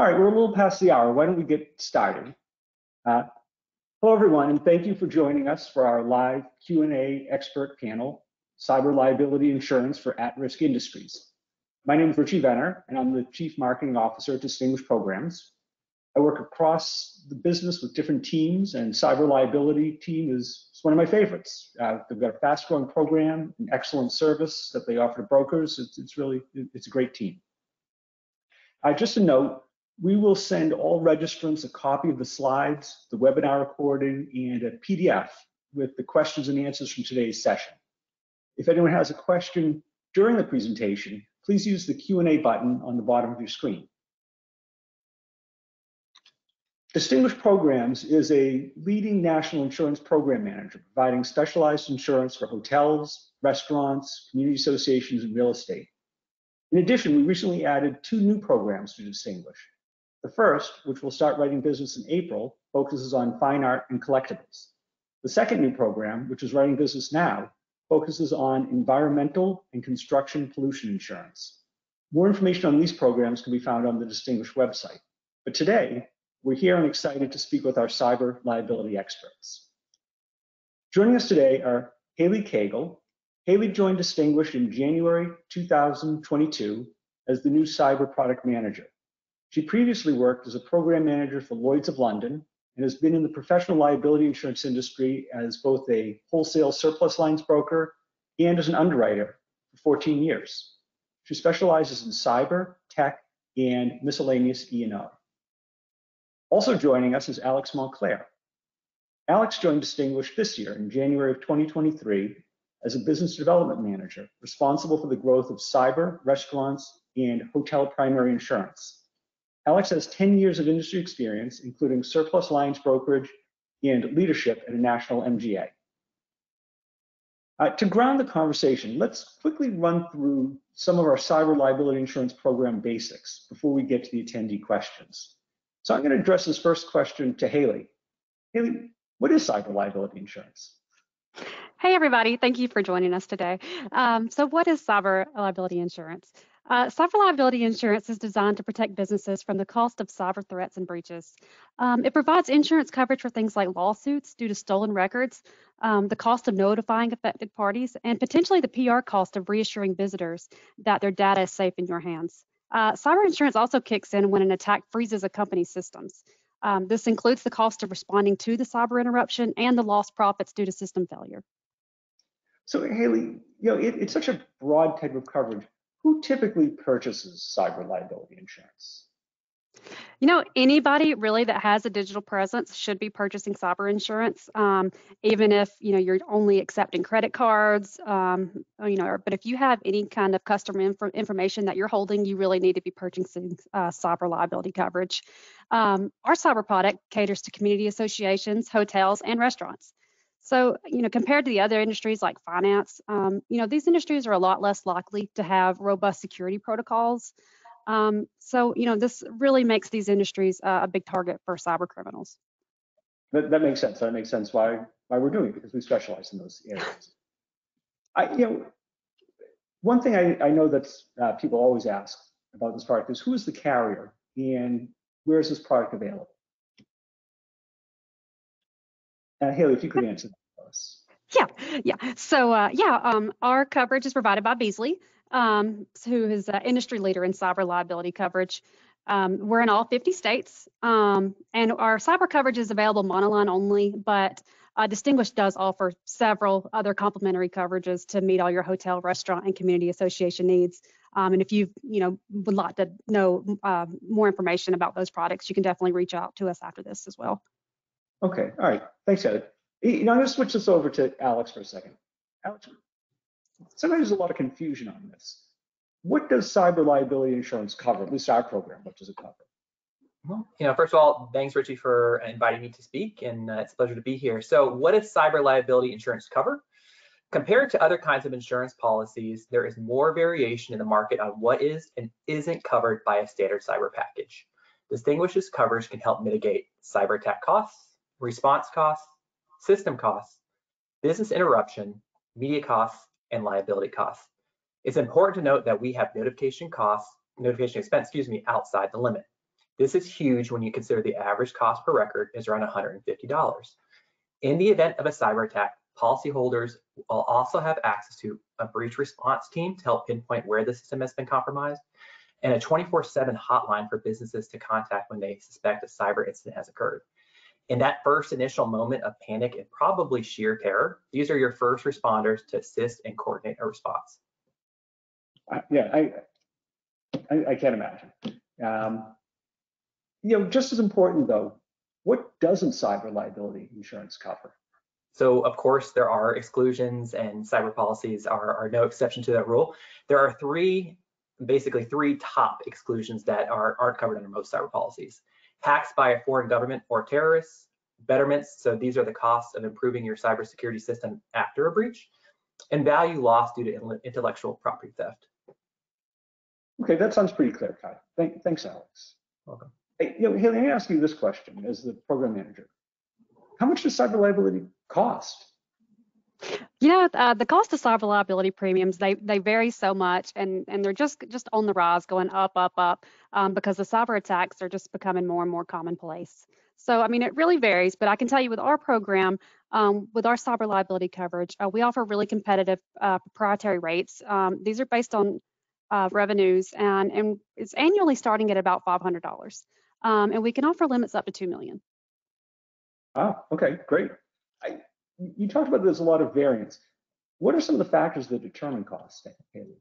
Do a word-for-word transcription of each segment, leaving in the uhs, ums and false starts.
All right, we're a little past the hour. Why don't we get started? Uh, hello, everyone, and thank you for joining us for our live Q and A expert panel, Cyber Liability Insurance for At-Risk Industries. My name is Richie Venner, and I'm the Chief Marketing Officer at Distinguished Programs. I work across the business with different teams, and cyber liability team is one of my favorites. Uh, they've got a fast-growing program, an excellent service that they offer to brokers. It's, it's really, it's a great team. Uh, just a note, we will send all registrants a copy of the slides, the webinar recording, and a P D F with the questions and answers from today's session. If anyone has a question during the presentation, please use the Q and A button on the bottom of your screen. Distinguished Programs is a leading national insurance program manager, providing specialized insurance for hotels, restaurants, community associations, and real estate. In addition, we recently added two new programs to Distinguish. The first, which will start writing business in April, focuses on fine art and collectibles. The second new program, which is writing business now, focuses on environmental and construction pollution insurance. More information on these programs can be found on the Distinguish website. But today, we're here and excited to speak with our cyber liability experts. Joining us today are Haley Kegel. Haley joined Distinguish in January two thousand twenty-two as the new cyber product manager. She previously worked as a program manager for Lloyd's of London and has been in the professional liability insurance industry as both a wholesale surplus lines broker and as an underwriter for fourteen years. She specializes in cyber, tech, and miscellaneous E and O. Also joining us is Alex Montclair. Alex joined Distinguish this year in January of twenty twenty-three as a business development manager responsible for the growth of cyber, restaurants, and hotel primary insurance. Alex has ten years of industry experience, including surplus lines brokerage and leadership at a national M G A. Uh, to ground the conversation, let's quickly run through some of our cyber liability insurance program basics before we get to the attendee questions. So I'm going to address this first question to Haley. Haley, what is cyber liability insurance? Hey, everybody. Thank you for joining us today. Um, so what is cyber liability insurance? Uh, cyber liability insurance is designed to protect businesses from the cost of cyber threats and breaches. Um, it provides insurance coverage for things like lawsuits due to stolen records, um, the cost of notifying affected parties, and potentially the P R cost of reassuring visitors that their data is safe in your hands. Uh, cyber insurance also kicks in when an attack freezes a company's systems. Um, this includes the cost of responding to the cyber interruption and the lost profits due to system failure. So, Haley, you know, it, it's such a broad type of coverage. Who typically purchases cyber liability insurance? You know, anybody really that has a digital presence should be purchasing cyber insurance, um, even if, you know, you're only accepting credit cards, um, you know, but if you have any kind of customer inf information that you're holding, you really need to be purchasing uh, cyber liability coverage. Um, our cyber product caters to community associations, hotels, and restaurants. So, you know, compared to the other industries like finance, um, you know, these industries are a lot less likely to have robust security protocols. Um, so, you know, this really makes these industries uh, a big target for cyber criminals. That, that makes sense. That makes sense why, why we're doing it, because we specialize in those areas. I, you know, one thing I, I know that uh, people always ask about this product is, who is the carrier and where is this product available? Uh, Haley, if you could answer that for us. Yeah, yeah. So, uh, yeah, um, our coverage is provided by Beazley, Um, who is an industry leader in cyber liability coverage. Um, we're in all fifty states, um, and our cyber coverage is available monoline only, but uh, Distinguish does offer several other complementary coverages to meet all your hotel, restaurant, and community association needs. Um, and if you, you know, would like to know uh, more information about those products, you can definitely reach out to us after this as well. Okay, all right, thanks, Haley. You know, I'm gonna switch this over to Alex for a second. Alex, sometimes there's a lot of confusion on this. What does cyber liability insurance cover? At least our program, what does it cover? Well, you know, first of all, thanks, Richie, for inviting me to speak, and uh, it's a pleasure to be here. So what does cyber liability insurance cover? Compared to other kinds of insurance policies, there is more variation in the market on what is and isn't covered by a standard cyber package. Distinguish's coverage can help mitigate cyber attack costs, response costs, system costs, business interruption, media costs, and liability costs. It's important to note that we have notification costs, notification expense, excuse me, outside the limit. This is huge when you consider the average cost per record is around one hundred fifty dollars. In the event of a cyber attack, policyholders will also have access to a breach response team to help pinpoint where the system has been compromised, and a twenty-four seven hotline for businesses to contact when they suspect a cyber incident has occurred. In that first initial moment of panic and probably sheer terror, these are your first responders to assist and coordinate a response. Uh, yeah, I, I, I can't imagine. Um, you know, just as important though, what doesn't cyber liability insurance cover? So of course there are exclusions, and cyber policies are, are no exception to that rule. There are three basically three top exclusions that are, aren't covered under most cyber policies. Hacks by a foreign government or terrorists, betterments, so these are the costs of improving your cybersecurity system after a breach, and value loss due to intellectual property theft. Okay, that sounds pretty clear, Kai. Thank, thanks, Alex. Welcome. Hey, you know, Haley, let me ask you this question as the program manager. How much does cyber liability cost? You know, uh, the cost of cyber liability premiums, they they vary so much, and, and they're just, just on the rise, going up, up, up, um, because the cyber attacks are just becoming more and more commonplace. So, I mean, it really varies, but I can tell you with our program, um, with our cyber liability coverage, uh, we offer really competitive uh, proprietary rates. Um, these are based on uh, revenues, and, and it's annually starting at about five hundred dollars. Um, and we can offer limits up to two million dollars. Ah, okay, great. I You talked about there's a lot of variance. What are some of the factors that determine cost, Haley?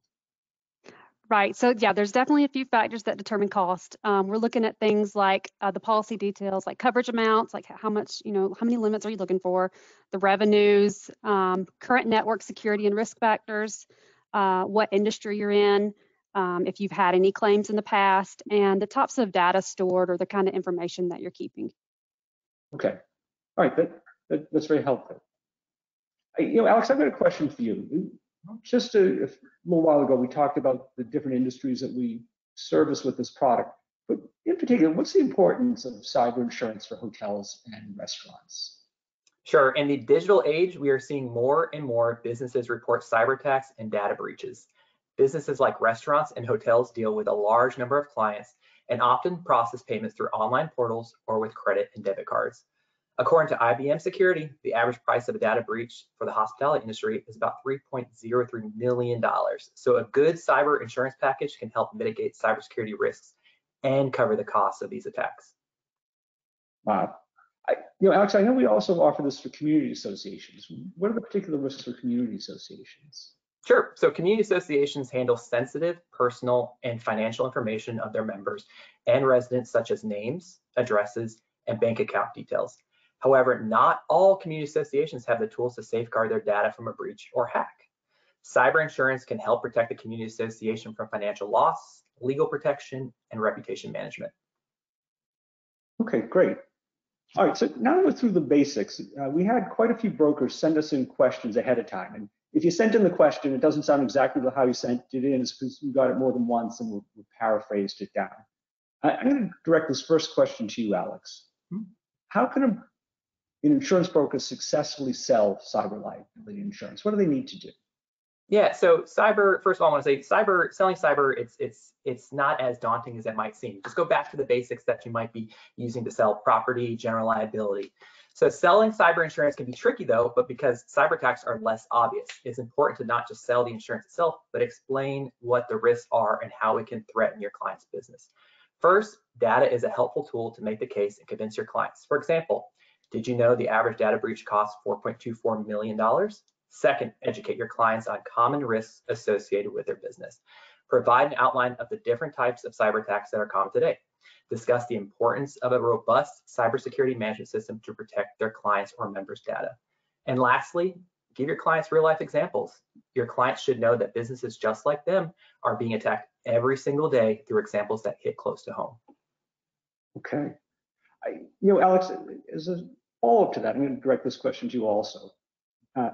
Right, so yeah, there's definitely a few factors that determine cost. Um, we're looking at things like uh, the policy details, like coverage amounts, like how much, you know, how many limits are you looking for, the revenues, um, current network security and risk factors, uh, what industry you're in, um, if you've had any claims in the past, and the types of data stored or the kind of information that you're keeping. Okay, all right, that, that, that's very helpful. You know, Alex, I've got a question for you. Just a, a little while ago, we talked about the different industries that we service with this product, but in particular, what's the importance of cyber insurance for hotels and restaurants? Sure, in the digital age, we are seeing more and more businesses report cyber attacks and data breaches. Businesses like restaurants and hotels deal with a large number of clients and often process payments through online portals or with credit and debit cards. According to I B M Security, the average price of a data breach for the hospitality industry is about three point zero three million dollars. So a good cyber insurance package can help mitigate cybersecurity risks and cover the costs of these attacks. Wow. I, you know, Alex, I know we also offer this for community associations. What are the particular risks for community associations? Sure. So community associations handle sensitive, personal, and financial information of their members and residents, such as names, addresses, and bank account details. However, not all community associations have the tools to safeguard their data from a breach or hack. Cyber insurance can help protect the community association from financial loss, legal protection, and reputation management. Okay, great. All right, so now we're through the basics. Uh, we had quite a few brokers send us in questions ahead of time. And if you sent in the question, it doesn't sound exactly how you sent it in. It's because you got it more than once and we, we paraphrased it down. I, I'm going to direct this first question to you, Alex. How can a An insurance brokers successfully sell cyber liability insurance? What do they need to do? Yeah, so cyber, first of all, I want to say cyber, selling cyber, it's it's it's not as daunting as it might seem. Just go back to the basics that you might be using to sell property, general liability. So selling cyber insurance can be tricky though, but because cyber attacks are less obvious, it's important to not just sell the insurance itself, but explain what the risks are and how it can threaten your client's business. First, data is a helpful tool to make the case and convince your clients. For example, did you know the average data breach costs four point two four million dollars? Second, educate your clients on common risks associated with their business. Provide an outline of the different types of cyber attacks that are common today. Discuss the importance of a robust cybersecurity management system to protect their clients' or members' data. And lastly, give your clients real-life examples. Your clients should know that businesses just like them are being attacked every single day through examples that hit close to home. Okay. I, you know, Alex, is a follow-up to that, I'm going to direct this question to you also. Uh,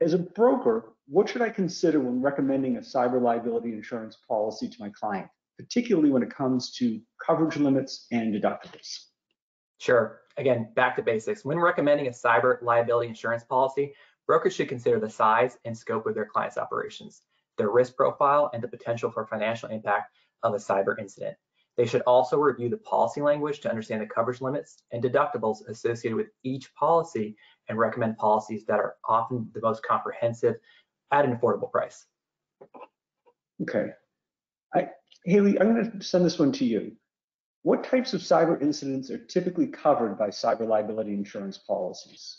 as a broker, what should I consider when recommending a cyber liability insurance policy to my client, particularly when it comes to coverage limits and deductibles? Sure. Again, back to basics. When recommending a cyber liability insurance policy, brokers should consider the size and scope of their client's operations, their risk profile, and the potential for financial impact of a cyber incident. They should also review the policy language to understand the coverage limits and deductibles associated with each policy and recommend policies that are often the most comprehensive at an affordable price. Okay. I, Haley, I'm going to send this one to you. What types of cyber incidents are typically covered by cyber liability insurance policies?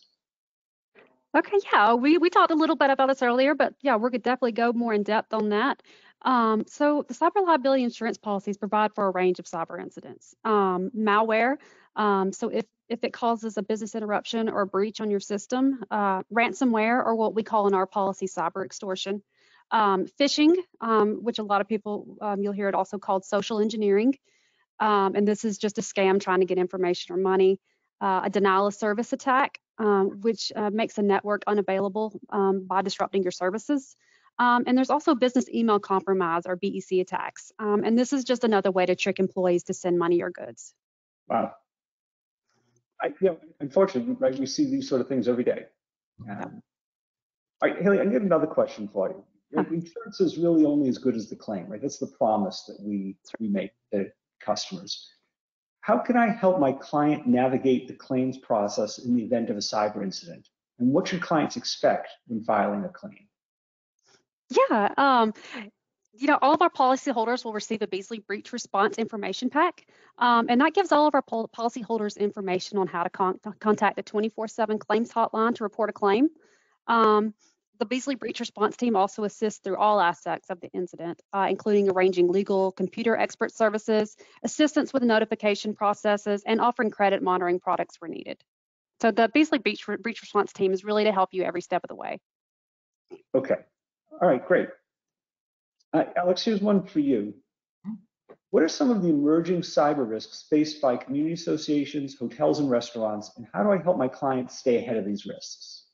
Okay, yeah, we, we talked a little bit about this earlier, but yeah, we could definitely go more in depth on that. Um, so the cyber liability insurance policies provide for a range of cyber incidents. Um, malware, um, so if, if it causes a business interruption or a breach on your system, uh, ransomware, or what we call in our policy cyber extortion. Um, phishing, um, which a lot of people, um, you'll hear it also called social engineering. Um, and this is just a scam trying to get information or money, uh, a denial of service attack, um, which uh, makes a network unavailable um, by disrupting your services. Um, and there's also business email compromise or B E C attacks. Um, and this is just another way to trick employees to send money or goods. Wow. I, you know, unfortunately, right, we see these sort of things every day. Um, all right, Haley, I get another question for you. Huh. Insurance is really only as good as the claim, right? That's the promise that we, we make to customers. How can I help my client navigate the claims process in the event of a cyber incident? And what should clients expect when filing a claim? Yeah, um, you know, all of our policyholders will receive a Beazley Breach Response Information Pack, um, and that gives all of our pol policyholders information on how to con contact the twenty-four seven claims hotline to report a claim. Um, the Beazley Breach Response Team also assists through all aspects of the incident, uh, including arranging legal, computer expert services, assistance with notification processes, and offering credit monitoring products where needed. So the Beazley Breach, Re Breach Response Team is really to help you every step of the way. Okay. All right, great. Uh, Alex, here's one for you. What are some of the emerging cyber risks faced by community associations, hotels, and restaurants, and how do I help my clients stay ahead of these risks?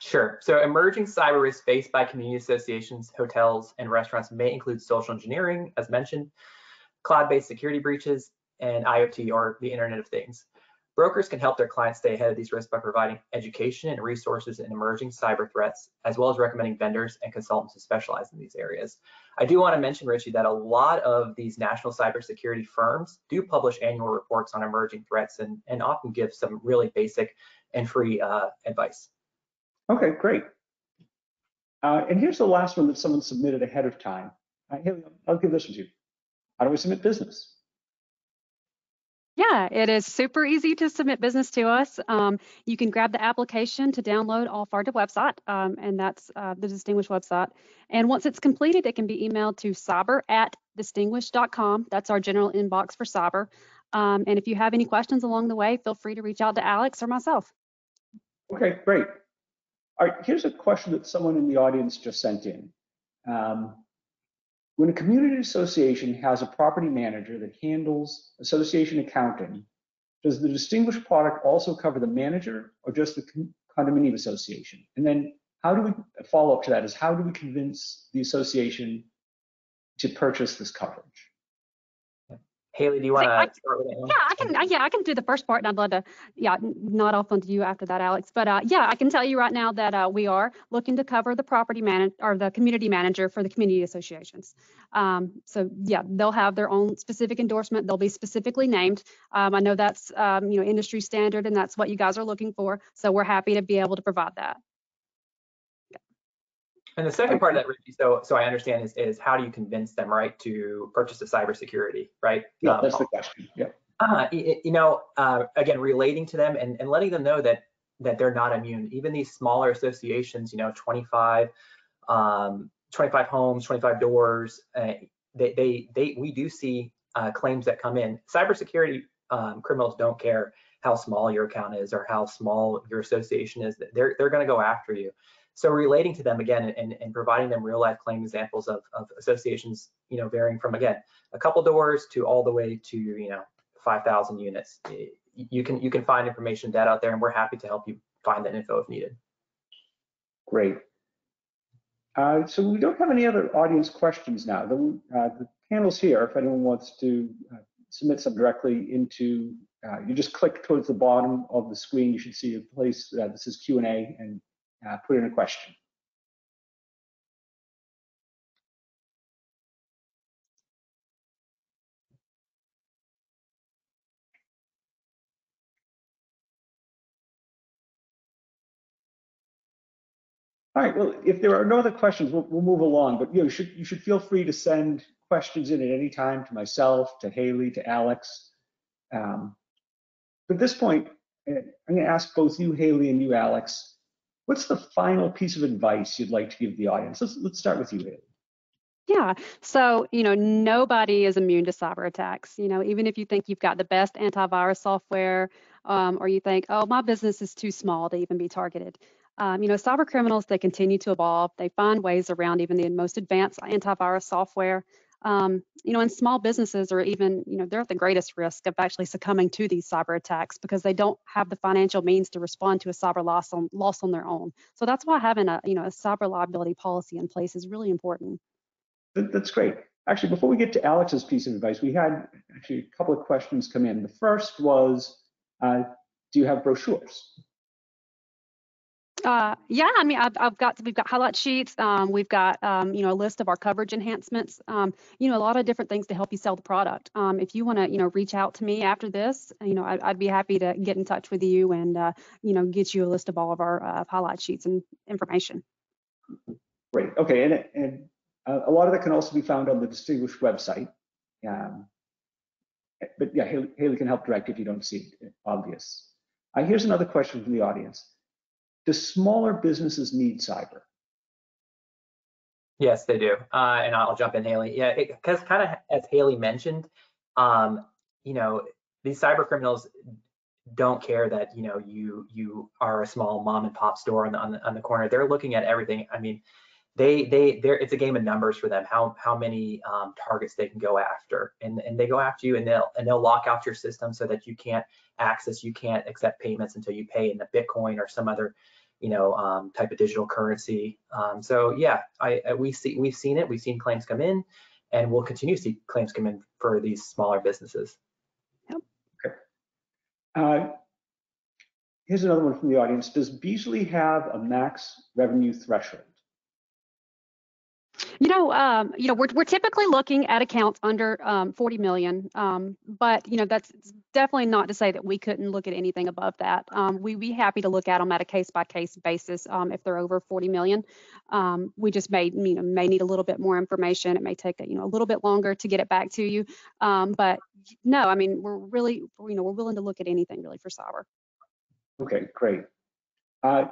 Sure. So emerging cyber risks faced by community associations, hotels, and restaurants may include social engineering, as mentioned, cloud-based security breaches, and I O T or the Internet of Things. Brokers can help their clients stay ahead of these risks by providing education and resources in emerging cyber threats, as well as recommending vendors and consultants who specialize in these areas. I do want to mention, Richie, that a lot of these national cybersecurity firms do publish annual reports on emerging threats and, and often give some really basic and free uh, advice. Okay, great. Uh, and here's the last one that someone submitted ahead of time. Right, here, I'll give this one to you. How do we submit business? Yeah, it is super easy to submit business to us. Um, you can grab the application to download off our website, um, and that's uh, the Distinguished website. And once it's completed, it can be emailed to cyber at distinguished dot com. That's our general inbox for cyber. Um, and if you have any questions along the way, feel free to reach out to Alex or myself. Okay, great. All right, here's a question that someone in the audience just sent in. Um, When a community association has a property manager that handles association accounting, does the distinguished product also cover the manager or just the condominium association? And then how do we follow up to that is how do we convince the association to purchase this coverage? Haley, do you want to start with that one? Yeah, I can. Yeah, I can do the first part, and I'd love to. Yeah, not off onto you after that, Alex. But uh, yeah, I can tell you right now that uh, we are looking to cover the property manager or the community manager for the community associations. Um, so yeah, they'll have their own specific endorsement. They'll be specifically named. Um, I know that's um, you know industry standard, and that's what you guys are looking for. So we're happy to be able to provide that. And the second part of that, Richie, so so I understand is is how do you convince them, right, to purchase the cybersecurity, right? Yeah, um, that's the question. Yeah. Uh, you, you know, uh, again, relating to them and, and letting them know that that they're not immune. Even these smaller associations, you know, twenty-five, um, twenty-five homes, twenty-five doors, uh, they they they we do see uh, claims that come in. Cybersecurity um, criminals don't care how small your account is or how small your association is. They're they're going to go after you. So relating to them again and, and providing them real life claim examples of, of associations, you know, varying from, again, a couple doors to all the way to, you know, five thousand units. You can you can find information data out there, and we're happy to help you find that info if needed. Great. Uh, so we don't have any other audience questions now. The, uh, the panel's here. If anyone wants to uh, submit some directly into, uh, you just click towards the bottom of the screen. You should see a place uh, this is Q and A, and Uh, put in a question. All right, well, if there are no other questions, we'll, we'll move along, but you know, you should, you should feel free to send questions in at any time to myself, to Haley, to Alex. Um, at this point, I'm gonna ask both you, Haley, and you, Alex, what's the final piece of advice you'd like to give the audience? Let's, let's start with you, Haley. Yeah, so, you know, nobody is immune to cyber attacks. You know, even if you think you've got the best antivirus software, um, or you think, oh, my business is too small to even be targeted. Um, you know, cyber criminals, they continue to evolve. They find ways around even the most advanced antivirus software. Um, you know, and small businesses are even, you know, they're at the greatest risk of actually succumbing to these cyber attacks because they don't have the financial means to respond to a cyber loss on, loss on their own. So that's why having a, you know, a cyber liability policy in place is really important. That's great. Actually, before we get to Alex's piece of advice, we had actually a couple of questions come in. The first was, uh, do you have brochures? Uh, yeah, I mean, I've, I've got, we've got highlight sheets. Um, we've got, um, you know, a list of our coverage enhancements, um, you know, a lot of different things to help you sell the product. Um, if you want to, you know, reach out to me after this, you know, I, I'd be happy to get in touch with you and, uh, you know, get you a list of all of our uh, highlight sheets and information. Great. Okay. And, and uh, a lot of that can also be found on the Distinguished website. Um, but yeah, Haley, Haley can help direct if you don't see it obvious. Uh, here's another question from the audience. Do smaller businesses need cyber? Yes, they do. Uh, and I'll jump in, Haley. Yeah, because kind of as Haley mentioned, um, you know, these cyber criminals don't care that, you know, you you are a small mom and pop store on the, on the, on the corner. They're looking at everything. I mean, they they they're it's a game of numbers for them. How how many um, targets they can go after, and and they go after you, and they'll and they'll lock out your system so that you can't access, you can't accept payments until you pay in the Bitcoin or some other, you know, um, type of digital currency. Um, so yeah, I, I we see we've seen it. We've seen claims come in, and we'll continue to see claims come in for these smaller businesses. Yep. Okay. Uh, here's another one from the audience. Does Beazley have a max revenue threshold? You know, um, you know, we're we're typically looking at accounts under um, forty million, um, but you know, that's definitely not to say that we couldn't look at anything above that. Um, we'd be happy to look at them at a case by case basis um, if they're over forty million. Um, we just may you know may need a little bit more information. It may take a, you know a little bit longer to get it back to you, um, but no, I mean we're really you know we're willing to look at anything really for cyber. Okay, great. Uh,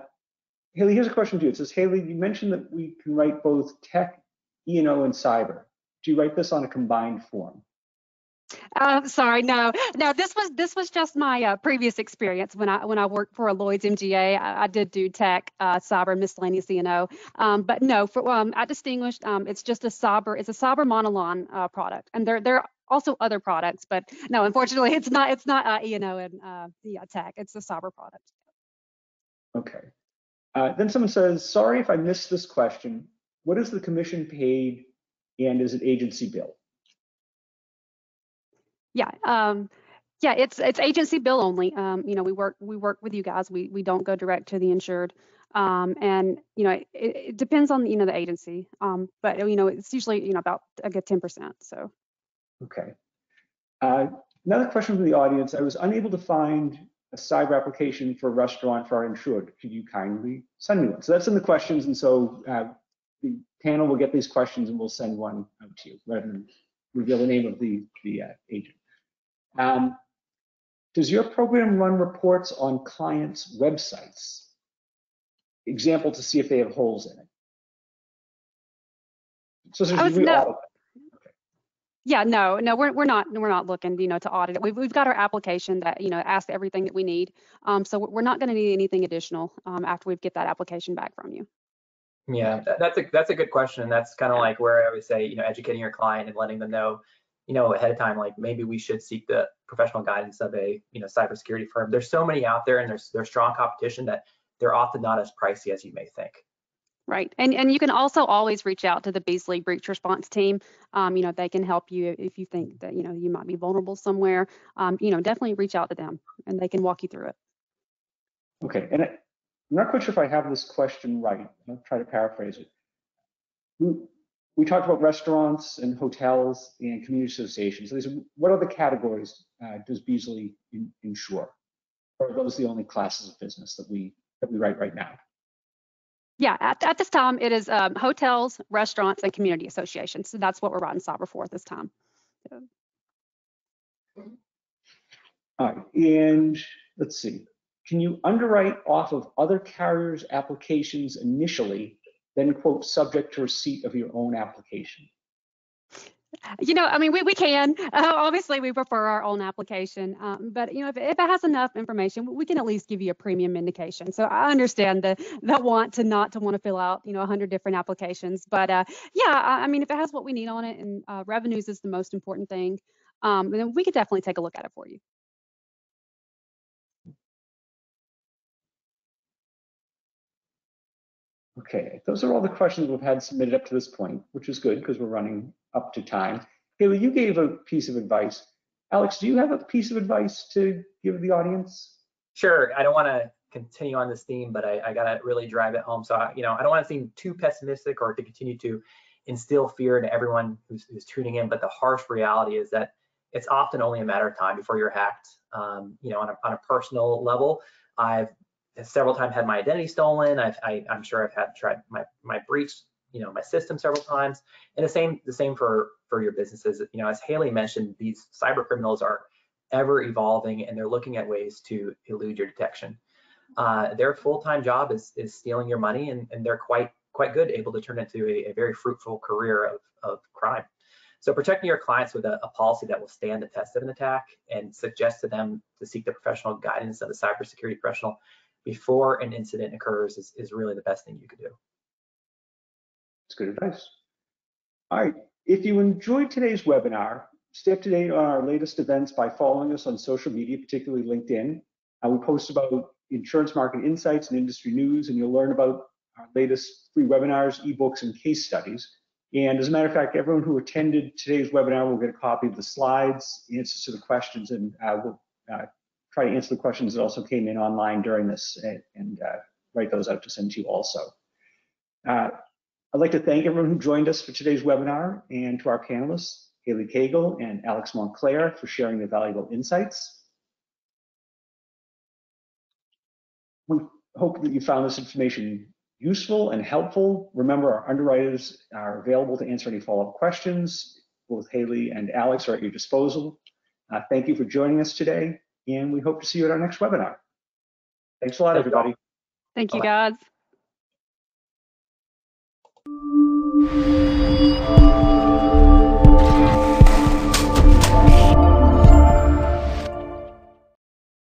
Haley, here's a question to you. It says, Haley, you mentioned that we can write both tech, E and O, and cyber. Do you write this on a combined form? Uh, sorry, no, no. This was this was just my uh, previous experience when I when I worked for a Lloyd's M G A. I, I did do tech, uh, cyber, miscellaneous E and O, um, but no. For um, I distinguished. Um, it's just a cyber. It's a cyber Monolon uh, product, and there there are also other products, but no. Unfortunately, it's not it's not uh, E and O and uh, yeah, tech. It's a cyber product. Okay. Uh, then someone says, sorry if I missed this question. What is the commission paid and is it agency bill? Yeah. Um, yeah, it's it's agency bill only. Um, you know, we work we work with you guys. We we don't go direct to the insured. Um, and, you know, it, it depends on, you know, the agency. Um, but, you know, it's usually, you know, about a good ten percent. So. Okay. Uh, another question from the audience. I was unable to find a cyber application for a restaurant for our insured. Could you kindly send me one? So that's in the questions, and so uh, the panel will get these questions and we'll send one out to you rather than reveal the name of the, the uh, agent. Um, does your program run reports on clients' websites? Example, to see if they have holes in it. So there's real all of that. Yeah, no, no, we're we're not we're not looking, you know, to audit it. We've we've got our application that you know asks everything that we need. Um, so we're not going to need anything additional um, after we get that application back from you. Yeah, that's a that's a good question, and that's kind of yeah. like where I always say, you know, educating your client and letting them know, you know, ahead of time, like maybe we should seek the professional guidance of a you know cybersecurity firm. There's so many out there, and there's there's strong competition that they're often not as pricey as you may think. Right, and and you can also always reach out to the Beazley Breach Response Team. Um, you know, they can help you if you think that you know you might be vulnerable somewhere. Um, you know, definitely reach out to them, and they can walk you through it. Okay, and I, I'm not quite sure if I have this question right. I'll try to paraphrase it. We, we talked about restaurants and hotels and community associations. So these are, what other categories uh, does Beazley in, insure, or are those the only classes of business that we that we write right now? Yeah, at, at this time, it is um, hotels, restaurants, and community associations. So that's what we're writing cyber for at this time. So. All right, and let's see. Can you underwrite off of other carriers' applications initially, then quote, subject to receipt of your own application? You know, I mean, we, we can. Uh, obviously, we prefer our own application. Um, but, you know, if, if it has enough information, we can at least give you a premium indication. So I understand the, the want to not to want to fill out, you know, one hundred different applications. But, uh, yeah, I, I mean, if it has what we need on it and uh, revenues is the most important thing, um, then we could definitely take a look at it for you. Okay, those are all the questions we've had submitted up to this point, which is good because we're running up to time. Haley, you gave a piece of advice. Alex, do you have a piece of advice to give the audience? Sure. I don't want to continue on this theme, but I, I got to really drive it home. So, I, you know, I don't want to seem too pessimistic or to continue to instill fear to everyone who's, who's tuning in. But the harsh reality is that it's often only a matter of time before you're hacked. Um, you know, on a, on a personal level, I've several times had my identity stolen. I've, I, I'm sure I've had tried my my breached, you know, my system several times. And the same the same for for your businesses. You know, as Haley mentioned, these cyber criminals are ever evolving, and they're looking at ways to elude your detection. Uh, their full time job is is stealing your money, and, and they're quite quite good, able to turn it into a, a very fruitful career of of crime. So protecting your clients with a, a policy that will stand the test of an attack, and suggest to them to seek the professional guidance of a cybersecurity professional before an incident occurs is, is really the best thing you could do. That's good advice. All right, if you enjoyed today's webinar, stay up to date on our latest events by following us on social media, particularly LinkedIn. Uh, we post about insurance market insights and industry news, and you'll learn about our latest free webinars, ebooks, and case studies. And as a matter of fact, everyone who attended today's webinar will get a copy of the slides, answers to the questions, and uh, we'll uh, try to answer the questions that also came in online during this and, and uh, write those out to send to you also. Uh, I'd like to thank everyone who joined us for today's webinar and to our panelists, Haley Kegel and Alex Montclair, for sharing their valuable insights. We hope that you found this information useful and helpful. Remember, our underwriters are available to answer any follow-up questions. Both Haley and Alex are at your disposal. Uh, thank you for joining us today. And we hope to see you at our next webinar. Thanks a lot, everybody. Thank you, guys.